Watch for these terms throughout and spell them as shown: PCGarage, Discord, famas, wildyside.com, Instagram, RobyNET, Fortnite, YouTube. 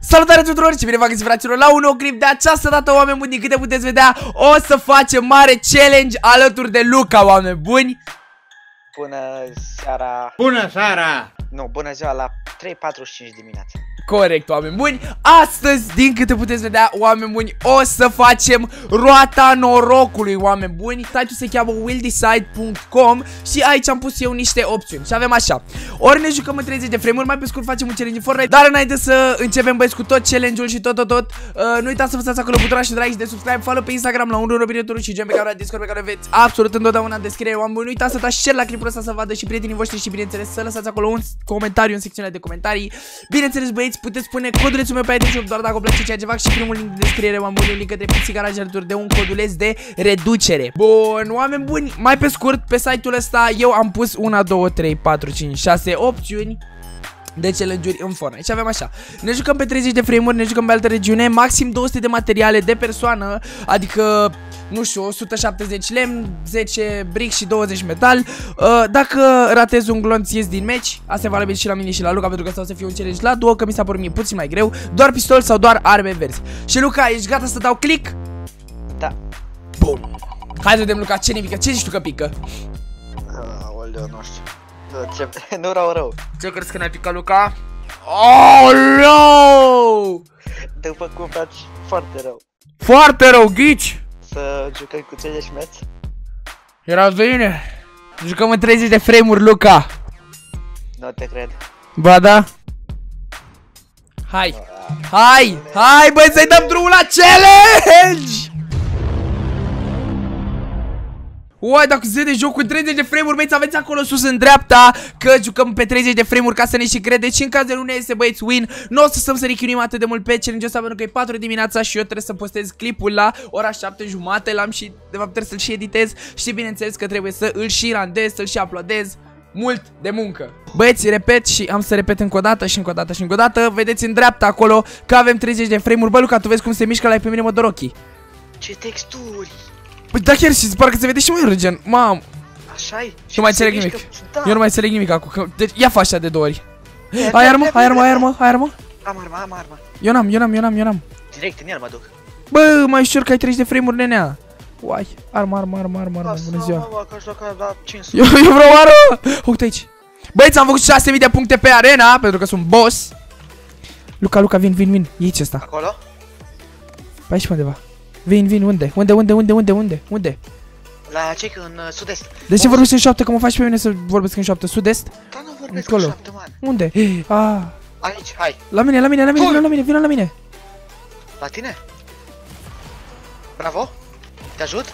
Salutare tuturor și bine v-am găsit, fraților, la un nou clip. De această dată, oameni buni, din câte puteți vedea, o să facem mare challenge alături de Luca, oameni buni. Bună seara. Bună seara. Nu, bună ziua, la 3:45 dimineața. Corect, oameni buni. Astăzi, din câte puteți vedea, oameni buni, o să facem roata norocului, oameni buni. Site-ul se cheamă wildyside.com și aici am pus eu niște opțiuni și avem așa: ori ne jucăm în 30 de frame-uri, mai pe scurt facem un challenge în Fortnite. Dar înainte să începem, băieți, cu tot challenge-ul și tot, nu uitați să apăsați acolo butonul și like și de subscribe, follow pe Instagram la @robynet și join pe canalul Discord pe care veți absolut întotdeauna în descriere, oameni buni. Nu uitați să dați share la clipul ăsta să vadă și prietenii voștri și, bineînțeles, să lăsați acolo un comentariu în secțiunea de comentarii. Bineînțeles, băieți, puteți pune codulețul meu pe aici, doar dacă vă place ceea ce fac, și primul link de descriere, oameni buni, un link de PCGarage alături de un coduleț de reducere. Bun, oameni buni, mai pe scurt, pe site-ul ăsta eu am pus 1, 2, 3, 4, 5, 6 opțiuni de challenge-uri în Fortnite și avem așa: ne jucăm pe 30 de frame-uri, ne jucăm pe altă regiune, maxim 200 de materiale de persoană, adică, nu știu, 170 lemn, 10 brick și 20 metal. Dacă ratezi un glonț, ies din meci. Asta e valabil și la mine și la Luca, pentru că asta o să fie un challenge la două, că mi s-a părut mie puțin mai greu. Doar pistol sau doar arme verzi. Și Luca, ești gata să dau click? Da. Bun. Hai să vedem, Luca, ce ne pică, ce zici tu că pică? Aoleu, nu știu. Nu rău. Ce crezi că ne-a picat, Luca? Aoleu! După cum faci foarte rău. Foarte rău, ghici! Să jucăm cu 30 meci? Era bine. Jucăm în 30 de frame-uri, Luca. Nu te cred. Ba da? Hai! Hai! Hai, băi, să-i dăm drumul la challenge! Uai, dacă zi de joc cu 30 de frame-uri, băieți, aveți acolo sus în dreapta că jucăm pe 30 de frame-uri, ca să ne și credeți. Și în caz de nu ne iese, băieți, win. Nu o să stăm să rechinuim atât de mult pe challenge-ul ăsta, pentru că e 4 dimineața și eu trebuie să postez clipul la ora 7:30. L-am și, de fapt, trebuie să-l și editez și, bineînțeles, că trebuie să îl și randez, să-l și uploadez. Mult de muncă. Băieți, repet și am să repet încă o dată și încă o dată și încă o dată. Vedeți în dreapta acolo că avem 30 de frame-uri. Bă, Luca, tu vezi cum se mișcă la pe mine, mă dor ochii. Ce texturi! Păi da, chiar și parcă se vede și mai urgent, mam. Așa-i? Nu mai înțeleg nimic. Eu nu mai înțeleg nimic acum. Deci ia fa așa de două ori. Ai armă? Ai armă? Ai armă? Ai armă? Am armă. Eu n-am. Direct în el mă duc. Bă, mai ușor că ai 30 de frame-uri, nenea. Uai, armă, bună ziua. Eu vreau armă. Uite aici. Băieți, am făcut 6000 de puncte pe arena, pentru că sunt boss. Luca, vin. Iei ce ăsta. Acolo? Pe aici undeva. Vin, unde? La cei în sud-est. De ce vorbesc în 7? Că mă faci pe mine să vorbesc în 7, sud-est? Da, nu vorbesc în 7, man. Unde? Aici, hai. La mine, vino la mine. La tine? Bravo. Te ajut?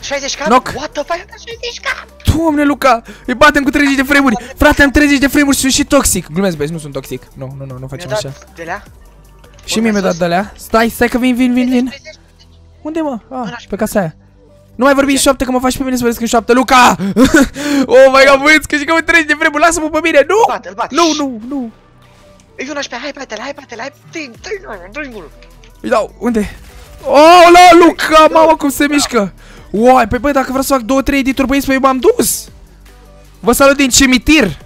60 cap? What the fuck, 60 cap? Doamne, Luca, îi batem cu 30 de frame-uri. Frate, am 30 de frame-uri și sunt și toxic. Glumesc, băieți, nu sunt toxic. Nu facem așa. Și mie mi-a dat de-alea. Stai că vin. Unde, mă? Ah, pe casa aia. Nu mai vorbi în 7, că mă faci pe mine să vorbesc în 7, Luca! Oh my god, băieți, că și că mă treci de vreme, lasă-mă pe mine, nu! Nu! Îi vin pe hai, patele, tăi, îi dau, unde? Oh, la Luca, mamă, cum se mișcă! Uai, păi băi, dacă vreau să fac 2-3 edituri, băieți, păi m-am dus! Vă salut din cimitir!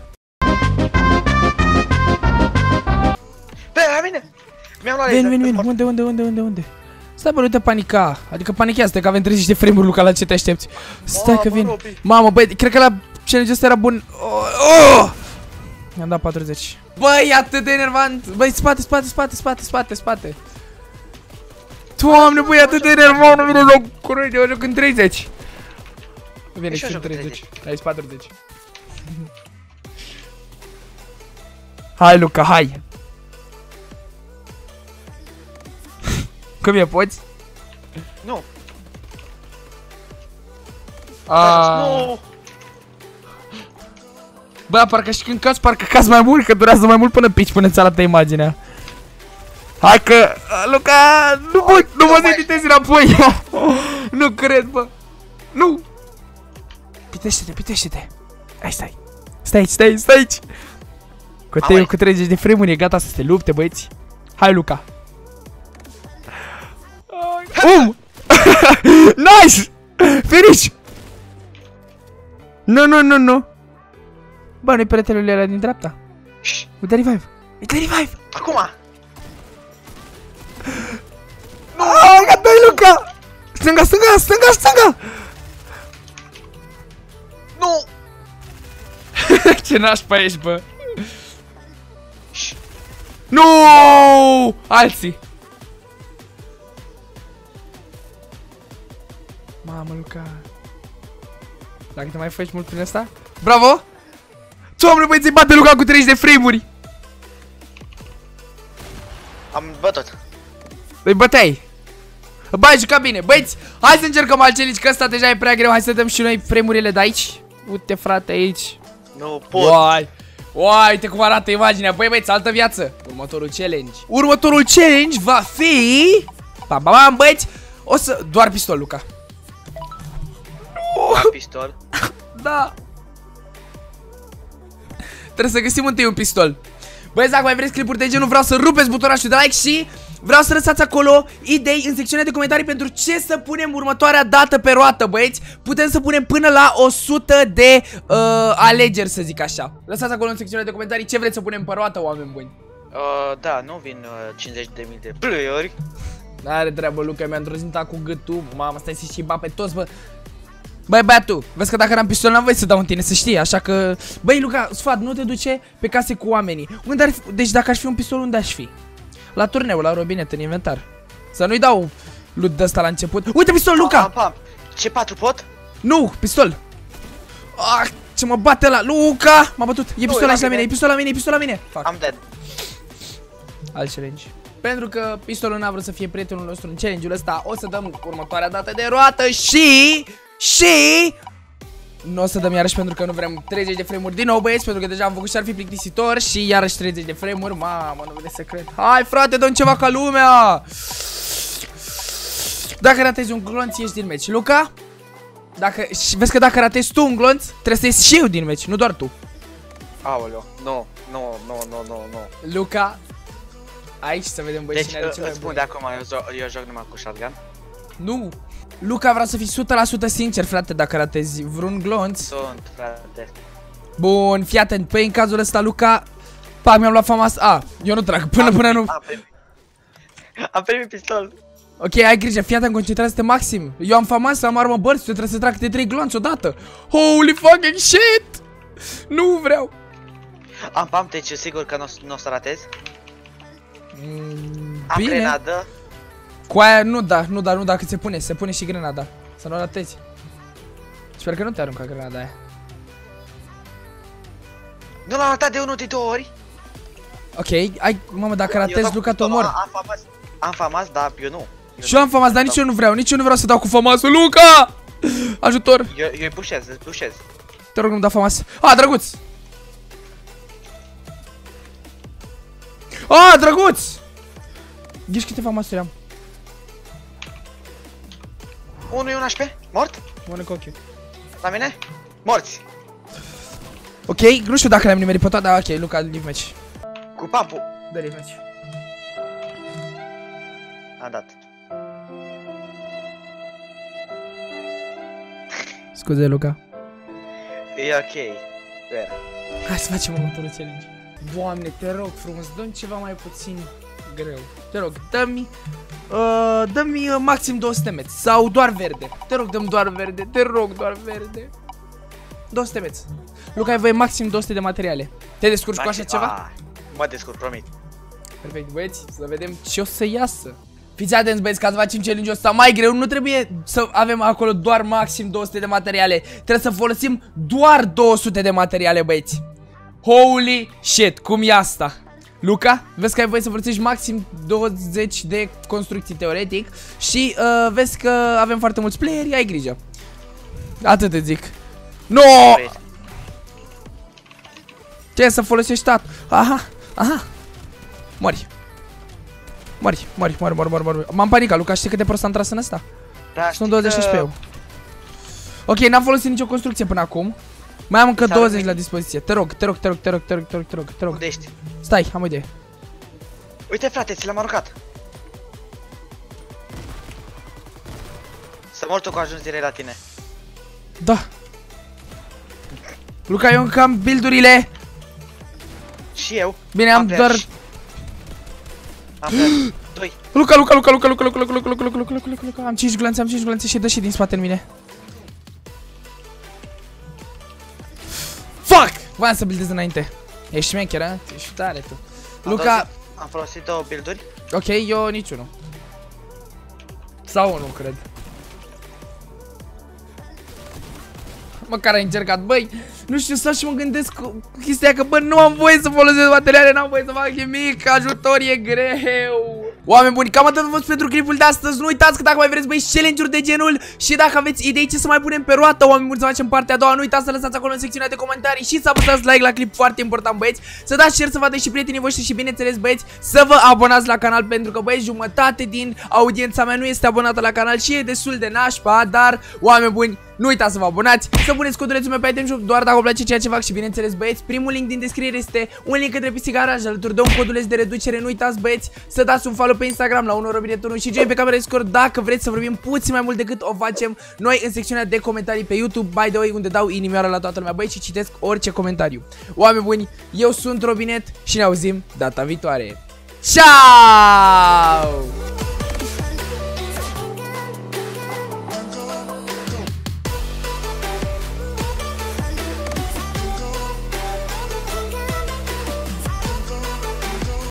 Bă, la mine! Vin, unde? Stai, bă, nu te panica. Adică panichează-te că avem 30 de frame-uri, Luca, la ce te aștepți? Stai că vin. Mamă, băi, cred că la challenge-ul ăsta era bun. Mi-am dat 40. Băi, atât de enervant. Băi, spate. Doamne, băi, atât de enervant. Nu mi-l loc cu râde, eu joc în 30. Vine și în 30. Aici 40. Hai, Luca, hai. Cum e, poți? Nu. Nu. Bă, parcă și când cazi, parcă cazi mai mult, că durează mai mult până pici, până-ți arată imaginea. Hai că, Luca, nu mă editezi înapoi. Nu cred, bă. Nu. Pitește-te. Hai, stai. Stai aici. Cu 30 de frame-uri e gata să se lupte, băieți. Hai, Luca. Nice! Finish! Nu. Bă, nu-i peretele alea din dreapta. Uite revive! Acum! Gata-i, Luca! Stânga, stânga, stânga, stânga! Nu! Ce nașpa ești, bă! Nu! Alții! Mamă, Luca! Dacă te mai faci mult prin asta... Bravo! Doamne, băi, ți-i bate Luca cu 30 de frame-uri! Am bătut! Îi băteai! Bă, ai jucat bine! Băiți, hai să încercăm altcelici, că ăsta deja e prea greu, hai să dăm și noi frame-urile de aici! Uite, frate, aici! Nu pot! Uai! Uai, uite cum arată imaginea! Băi, băiți, altă viață! Următorul challenge! Următorul challenge va fi... Bam, bam, bam, băiți! O să... Doar pistol, Luca! Doar pistol? Da! Trebuie să găsim întâi un pistol. Băi, dacă mai vreți clipuri de genul, vreau să rupeți butonașul de like și vreau să lăsați acolo idei în secțiunea de comentarii pentru ce să punem următoarea dată pe roată, băieți. Putem să punem până la 100 de alegeri, să zic așa. Lăsați acolo în secțiunea de comentarii ce vreți să punem pe roată, oameni buni. Da, nu vin 50.000 de play-uri. N-are treabă, Luca, mi-a îndrăznit cu gâtul. Mamă, stai să-i și ba pe toți, bă. Băi, băiatul, vezi că dacă n-am pistol n-am voie să dau în tine, să știi, așa că... Băi, Luca, sfat, nu te duce pe case cu oamenii. Unde ar fi... Deci dacă aș fi un pistol, unde aș fi? La turneu, la robinet, în inventar. Să nu-i dau loot de ăsta la început. Uite pistol, Luca! Pam, pam. Ce, 4 pot? Nu, pistol! Ah, ce mă bate la Luca! M-a bătut, e pistol la mine, e pistol la mine, e pistol la mine! Am dead. Alt challenge. Pentru că pistolul n-a vrut să fie prietenul nostru în challenge-ul ăsta, o să dăm următoarea dată de roată și... Și nu o să dăm iarăși pentru că nu vrem 30 de frame-uri din nou, băieți, pentru că deja am făcut și ar fi plictisitor și iarăși 30 de frame-uri. Mamă, nu vede să cred. Hai, frate, dăm ceva ca lumea. Dacă ratezi un glonț, ieși din meci. Luca, dacă... vezi că dacă ratezi tu un glonț, trebuie să ieși și eu din meci, nu doar tu. Aoleo, nu, nu, nu, nu, nu, nu. Luca, aici să vedem, băieți, cine are cel mai bun. Deci, spun de acum, eu joc numai cu shotgun. Nu! Luca, vreau să fii 100% sincer, frate, dacă ratezi vreun glonț. Sunt, frate. Bun, fii atent, păi în cazul ăsta, Luca, pa, mi-am luat fama asta. A, eu nu trag, până nu... Am primit pistol. Ok, ai grijă, fii atent, concentrează-te maxim. Eu am fama asta, am armă burst, eu trebuie să trag câte 3 glonți odată. Holy fucking shit! Nu vreau. Am, deci eu sigur că nu o să ratez. Am grenadă. Cu aia nu da, nu da, nu da, că se pune și grenada. Să nu o ratezi. Sper că nu te arunca grenada aia. Nu l-am ratat de 1 de 2 ori. Ok, ai, mamă, dacă ratezi, Luca, te omor. Am famas, dar eu nu. Și eu am famas, dar nici eu nu vreau, nici eu nu vreau să dau cu famasul, Luca! Ajutor! Eu-i pușez, îți pușez. Te rog, nu-mi da famas. A, drăguț! A, drăguț! Ghici câte famasuri am. 1 e un HP, mort? Mă nec ochiul. La mine? Morți! Ok, nu știu dacă le-am nimerit pe toate, dar ok, Luca, leave match. Cu papu! Da, leave match. A dat. Scuze, Luca. E ok, sper. Hai să facem următorul challenge. Doamne, te rog frumos, dă-mi ceva mai puțin greu. Te rog, dă-mi... dă-mi maxim 200 metri sau doar verde. Te rog, dă-mi doar verde, te rog, doar verde. 200 metri. Luca, ai voie maxim 200 de materiale. Te descurci cu așa ceva? Mă descurc, promit. Perfect, băieți, să vedem ce o să iasă. Fiți atenți, băieți, că ați facem challenge-ul ăsta mai greu. Nu trebuie să avem acolo doar maxim 200 de materiale. Trebuie să folosim doar 200 de materiale, băieți. Holy shit, cum e asta? Luca, vezi că ai voie să folosești maxim 20 de construcții teoretic și vezi că avem foarte mulți playeri, ai grijă. Atât te zic. No! Ce să folosești tot? Aha, aha. Mori. Mori, mori, mori, mori, mori, mori. M-am panicat, Luca, știi cât de prost am tras în asta? Da, sunt 26 pe eu. Ok, n-am folosit nicio construcție până acum. Mai am încă 20 la dispoziție. Te rog, te rog, te rog, te rog, te rog, te rog, te rog, te rog. Unde ești? Stai, am o idee. Uite, frate, ți l-am aruncat. Să mor tu că ajungi direct la tine. Da. Luca, eu încă am build-urile. Și eu. Bine, am doar... Am doi. Luca, am 5 glanțe, și dă și din spate în mine. Fuck! Voiam să buildez înainte. Ești șmecher, a? Ești tare tu. Luca... Am folosit 2 build-uri. Ok, eu niciunul. Sau unul, cred. Măcar ai încercat, băi, nu știu, stau și mă gândesc cu chestia că, bă, nu am voie să folosesc materiale, n-am voie să fac nimic, ajutor e greu. Oameni buni, cam atât am fost pentru clipul de astăzi. Nu uitați că dacă mai vreți, băi, challenge-uri de genul și dacă aveți idei ce să mai punem pe roată, oameni buni, să facem partea a doua, nu uitați să lăsați acolo în secțiunea de comentarii și să apăsați like la clip, foarte important, băieți. Să dați share, să vă dați și prietenii voștri și, bineînțeles, băieți, să vă abonați la canal, pentru că, băieți, jumătate din audiența mea nu este abonată la canal și e destul de nașpa, dar, oameni buni, nu uitați să vă abonați, să puneți codulețul meu pe item shop doar dacă vă place ceea ce fac și, bineînțeles, băieți, primul link din descriere este un link către PCGarage alături de un coduleț de reducere. Nu uitați, băieți, să dați un follow pe Instagram la @robynet și join pe camera Discord dacă vreți să vorbim puțin mai mult decât o facem noi în secțiunea de comentarii pe YouTube, by the way, unde dau inimioară la toată lumea, băieți, și citesc orice comentariu. Oameni buni, eu sunt RobyNET și ne auzim data viitoare. Ciao!